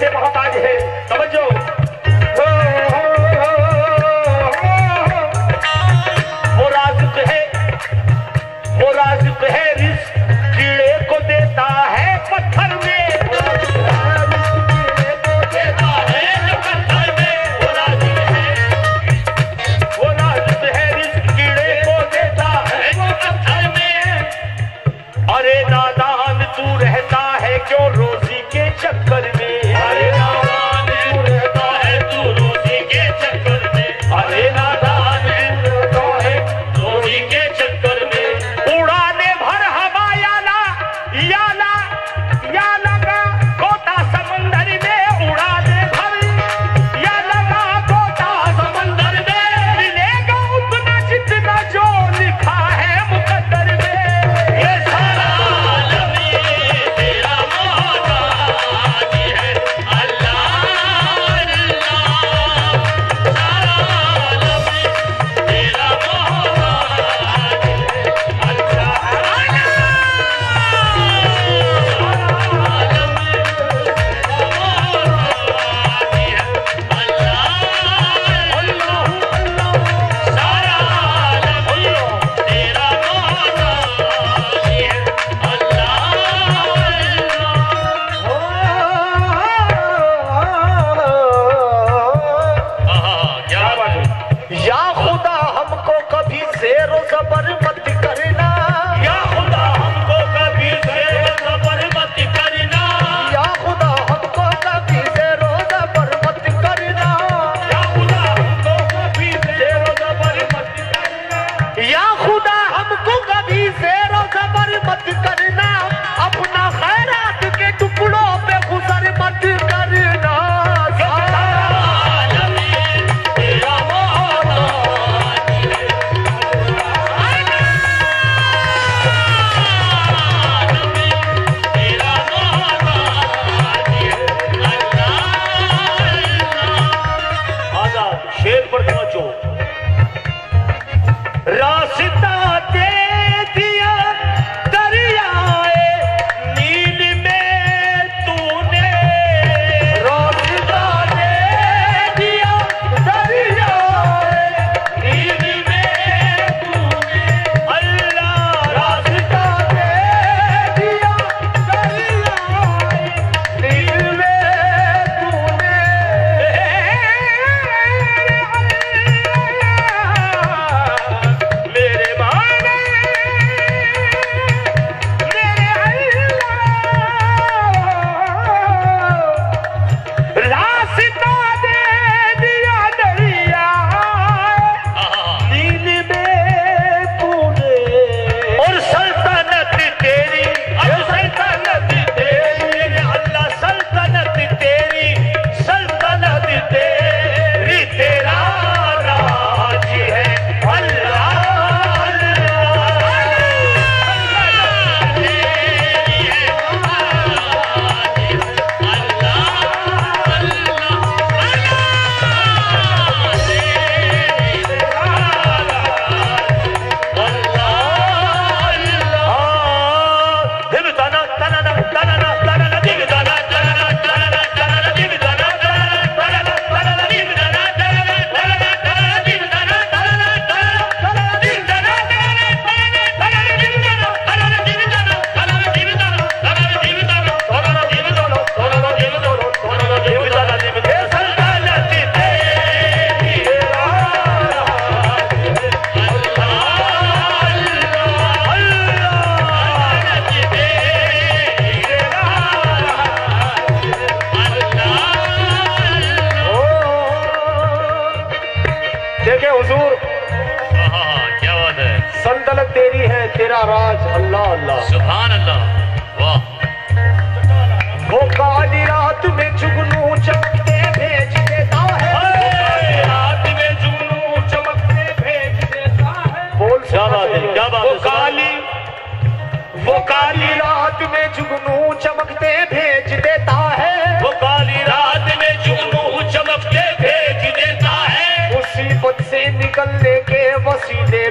कैसे महाताज है समझो। वो राजुक है, वो राजुक है, रिस्क कीड़े को देता है पत्थर में।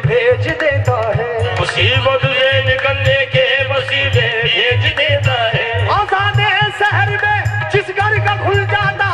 भेज देता है मुसीबत से निकलने के वसीले। मार्ग भूल जाता